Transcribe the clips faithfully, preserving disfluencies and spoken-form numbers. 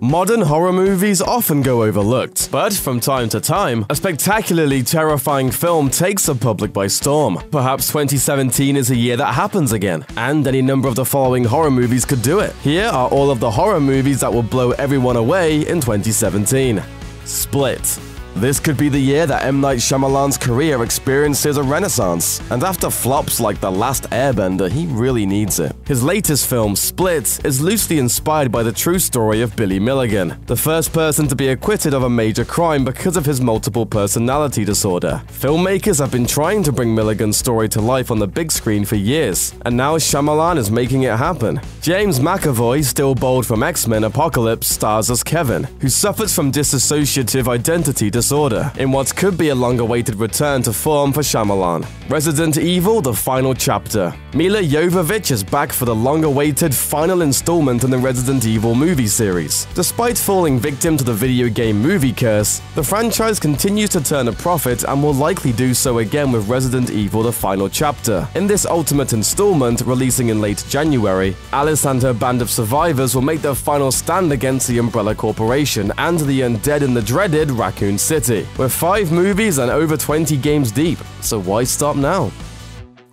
Modern horror movies often go overlooked, but from time to time, a spectacularly terrifying film takes the public by storm. Perhaps twenty seventeen is a year that happens again, and any number of the following horror movies could do it. Here are all of the horror movies that will blow everyone away in twenty seventeen. Split. This could be the year that M. Night Shyamalan's career experiences a renaissance, and after flops like The Last Airbender, he really needs it. His latest film, Split, is loosely inspired by the true story of Billy Milligan, the first person to be acquitted of a major crime because of his multiple personality disorder. Filmmakers have been trying to bring Milligan's story to life on the big screen for years, and now Shyamalan is making it happen. James McAvoy, still bold from X-Men: Apocalypse, stars as Kevin, who suffers from dissociative identity disorder. Disorder, in what could be a long-awaited return to form for Shyamalan. Resident Evil: The Final Chapter. Mila Jovovich is back for the long-awaited final installment in the Resident Evil movie series. Despite falling victim to the video game movie curse, the franchise continues to turn a profit and will likely do so again with Resident Evil: The Final Chapter. In this ultimate installment, releasing in late January, Alice and her band of survivors will make their final stand against the Umbrella Corporation and the undead in the dreaded Raccoon City. We're five movies and over twenty games deep, so why stop now?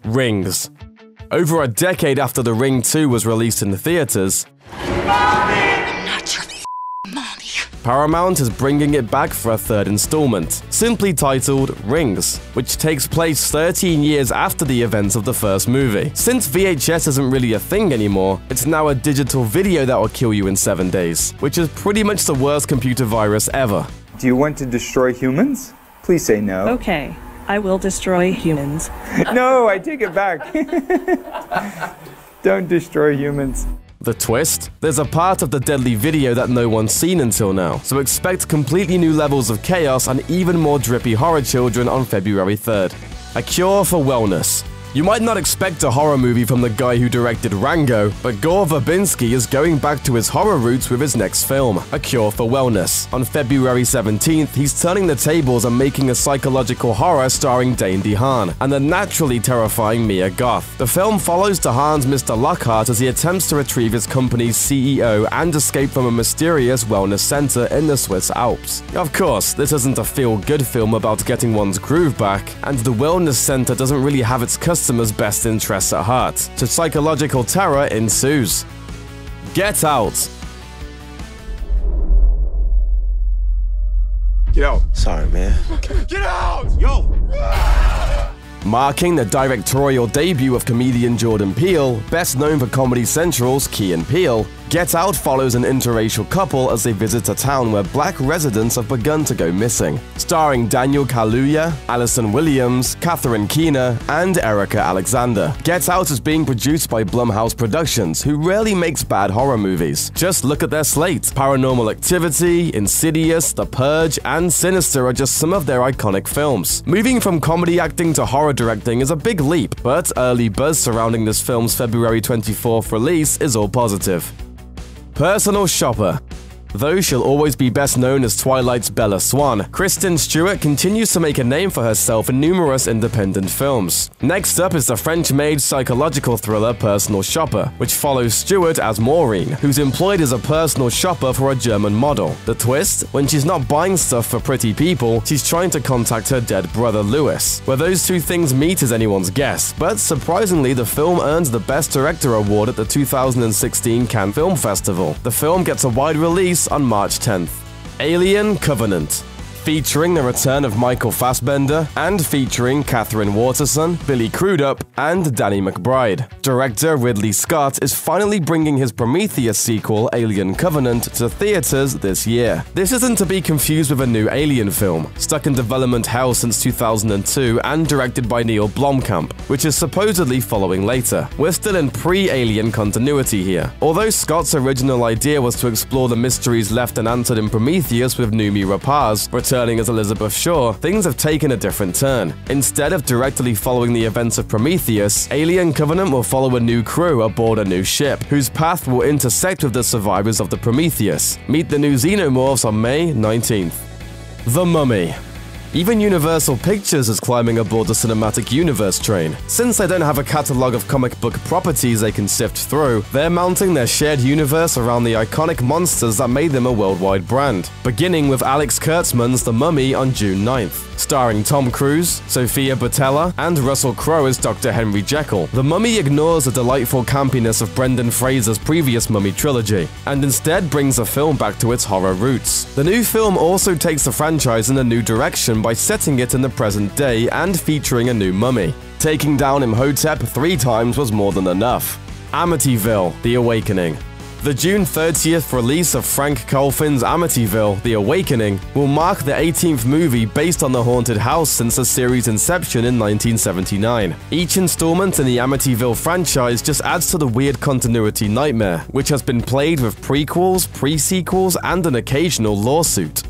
Rings. Over a decade after The Ring two was released in the theaters, Paramount is bringing it back for a third installment, simply titled Rings, which takes place thirteen years after the events of the first movie. Since V H S isn't really a thing anymore, it's now a digital video that will kill you in seven days, which is pretty much the worst computer virus ever. Do you want to destroy humans? Please say no. Okay, I will destroy humans. No, I take it back. Don't destroy humans. The twist? There's a part of the deadly video that no one's seen until now, so expect completely new levels of chaos and even more drippy horror children on February third. A Cure for Wellness. You might not expect a horror movie from the guy who directed Rango, but Gore Verbinski is going back to his horror roots with his next film, A Cure for Wellness. On February seventeenth, he's turning the tables and making a psychological horror starring Dane DeHaan and the naturally terrifying Mia Goth. The film follows DeHaan's Mister Lockhart as he attempts to retrieve his company's C E O and escape from a mysterious wellness center in the Swiss Alps. Of course, this isn't a feel-good film about getting one's groove back, and the wellness center doesn't really have its customers Customers' best interests at heart, so psychological terror ensues. Get Out. Get out. Sorry, man. Get out! Yo! Marking the directorial debut of comedian Jordan Peele, best known for Comedy Central's Key and Peele, Get Out follows an interracial couple as they visit a town where black residents have begun to go missing. Starring Daniel Kaluuya, Allison Williams, Katherine Keener, and Erica Alexander. Get Out is being produced by Blumhouse Productions, who rarely makes bad horror movies. Just look at their slate. Paranormal Activity, Insidious, The Purge, and Sinister are just some of their iconic films. Moving from comedy acting to horror directing is a big leap, but early buzz surrounding this film's February twenty-fourth release is all positive. Personal Shopper. Though she'll always be best known as Twilight's Bella Swan, Kristen Stewart continues to make a name for herself in numerous independent films. Next up is the French-made psychological thriller Personal Shopper, which follows Stewart as Maureen, who's employed as a personal shopper for a German model. The twist? When she's not buying stuff for pretty people, she's trying to contact her dead brother Louis. Where those two things meet is anyone's guess, but surprisingly the film earns the Best Director award at the two thousand sixteen Cannes Film Festival. The film gets a wide release on March tenth. Alien Covenant. Featuring the return of Michael Fassbender and featuring Katherine Watterston, Billy Crudup, and Danny McBride. Director Ridley Scott is finally bringing his Prometheus sequel, Alien Covenant, to theaters this year. This isn't to be confused with a new Alien film, stuck in development hell since two thousand two and directed by Neil Blomkamp, which is supposedly following later. We're still in pre-Alien continuity here. Although Scott's original idea was to explore the mysteries left unanswered in Prometheus with Noomi Rapace, returning as Elizabeth Shore, things have taken a different turn. Instead of directly following the events of Prometheus, Alien Covenant will follow a new crew aboard a new ship, whose path will intersect with the survivors of the Prometheus. Meet the new Xenomorphs on May nineteenth. The Mummy. Even Universal Pictures is climbing aboard the cinematic universe train. Since they don't have a catalogue of comic book properties they can sift through, they're mounting their shared universe around the iconic monsters that made them a worldwide brand, beginning with Alex Kurtzman's The Mummy on June ninth. Starring Tom Cruise, Sofia Boutella, and Russell Crowe as Doctor Henry Jekyll, The Mummy ignores the delightful campiness of Brendan Fraser's previous Mummy trilogy, and instead brings the film back to its horror roots. The new film also takes the franchise in a new direction by setting it in the present day and featuring a new mummy. Taking down Imhotep three times was more than enough. Amityville: The Awakening. The June thirtieth release of Frank Colfin's Amityville: The Awakening will mark the eighteenth movie based on the haunted house since the series' inception in nineteen seventy-nine. Each installment in the Amityville franchise just adds to the weird continuity nightmare, which has been plagued with prequels, pre-sequels, and an occasional lawsuit.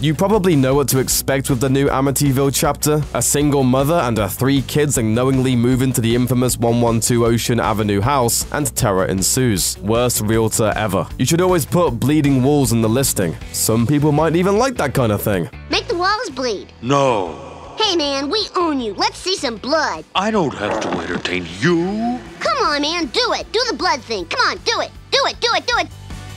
You probably know what to expect with the new Amityville chapter. A single mother and her three kids unknowingly move into the infamous one one two Ocean Avenue house, and terror ensues. Worst realtor ever. You should always put bleeding walls in the listing. Some people might even like that kind of thing. Make the walls bleed. No. Hey man, we own you. Let's see some blood. I don't have to entertain you. Come on man, do it. Do the blood thing. Come on, do it. Do it, do it, do it.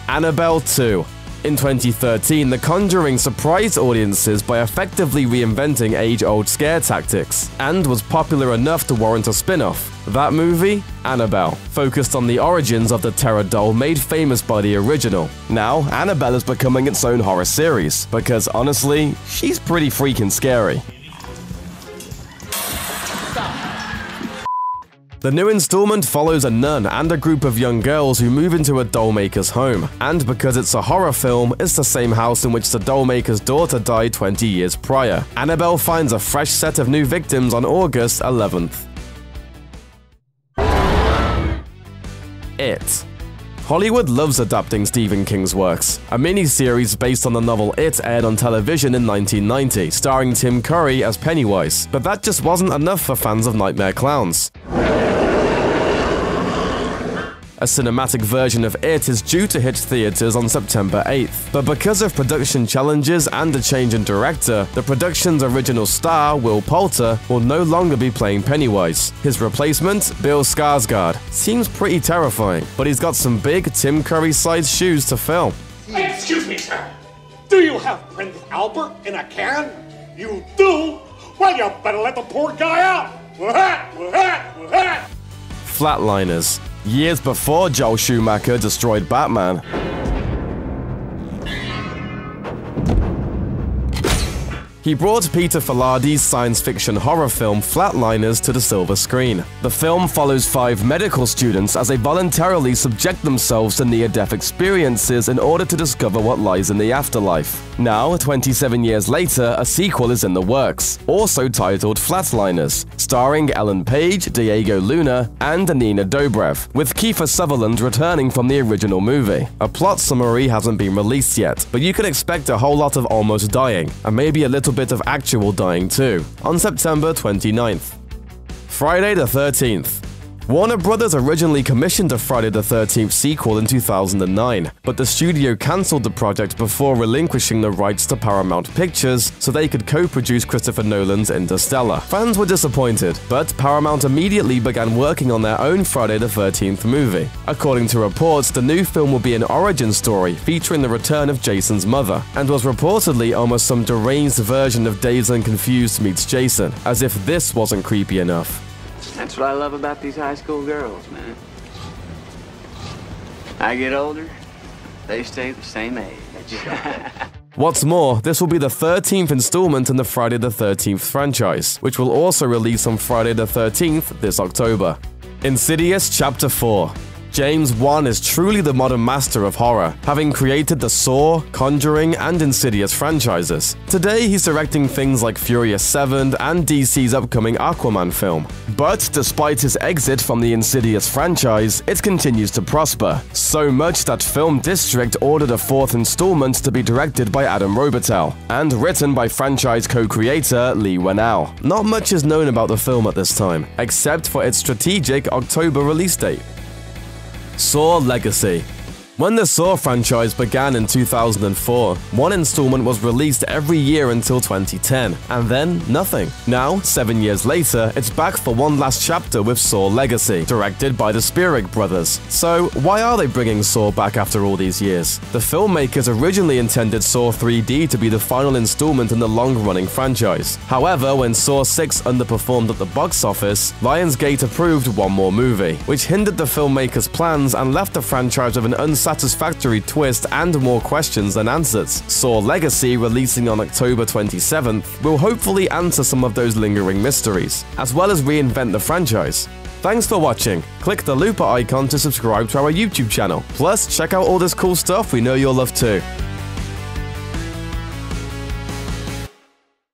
Annabelle two. In twenty thirteen, The Conjuring surprised audiences by effectively reinventing age-old scare tactics, and was popular enough to warrant a spin-off. That movie? Annabelle, focused on the origins of the terror doll made famous by the original. Now, Annabelle is becoming its own horror series, because honestly, she's pretty freaking scary. The new installment follows a nun and a group of young girls who move into a dollmaker's home, and because it's a horror film, it's the same house in which the dollmaker's daughter died twenty years prior. Annabelle finds a fresh set of new victims on August eleventh. It. Hollywood loves adapting Stephen King's works. A miniseries based on the novel It aired on television in nineteen ninety, starring Tim Curry as Pennywise, but that just wasn't enough for fans of nightmare clowns. A cinematic version of It is due to hit theaters on September eighth, but because of production challenges and a change in director, the production's original star, Will Poulter, will no longer be playing Pennywise. His replacement, Bill Skarsgård, seems pretty terrifying, but he's got some big Tim Curry-sized shoes to fill. Excuse me, sir. Do you have Prince Albert in a can? You do? Well, you better let the poor guy out. Flatliners. Years before Joel Schumacher destroyed Batman, he brought Peter Faladi's science fiction horror film Flatliners to the silver screen. The film follows five medical students as they voluntarily subject themselves to near-death experiences in order to discover what lies in the afterlife. Now, twenty-seven years later, a sequel is in the works, also titled Flatliners, starring Ellen Page, Diego Luna, and Nina Dobrev, with Kiefer Sutherland returning from the original movie. A plot summary hasn't been released yet, but you can expect a whole lot of almost dying, and maybe a little bit of actual dying too, on September twenty-ninth. Friday the thirteenth. Warner Brothers originally commissioned a Friday the thirteenth sequel in two thousand nine, but the studio cancelled the project before relinquishing the rights to Paramount Pictures so they could co-produce Christopher Nolan's Interstellar. Fans were disappointed, but Paramount immediately began working on their own Friday the thirteenth movie. According to reports, the new film will be an origin story featuring the return of Jason's mother, and was reportedly almost some deranged version of Dazed and Confused meets Jason, as if this wasn't creepy enough. That's what I love about these high school girls, man. I get older, they stay the same age. What's more, this will be the thirteenth installment in the Friday the thirteenth franchise, which will also release on Friday the thirteenth this October. Insidious Chapter four. James Wan is truly the modern master of horror, having created the Saw, Conjuring, and Insidious franchises. Today, he's directing things like Furious seven and D C's upcoming Aquaman film. But despite his exit from the Insidious franchise, it continues to prosper, so much that Film District ordered a fourth installment to be directed by Adam Robitel, and written by franchise co-creator Lee Whannell. Not much is known about the film at this time, except for its strategic October release date. Saw: Legacy. When the Saw franchise began in two thousand four, one installment was released every year until twenty ten, and then nothing. Now, seven years later, it's back for one last chapter with Saw: Legacy, directed by the Spielberg brothers. So, why are they bringing Saw back after all these years? The filmmakers originally intended Saw three D to be the final installment in the long-running franchise. However, when Saw six underperformed at the box office, Lionsgate approved one more movie, which hindered the filmmakers' plans and left the franchise with an unsatisfactory satisfactory twist and more questions than answers. Saw: Legacy, releasing on October twenty-seventh, will hopefully answer some of those lingering mysteries, as well as reinvent the franchise. Thanks for watching. Click the looper icon to subscribe to our YouTube channel. Plus, check out all this cool stuff we know you'll love too.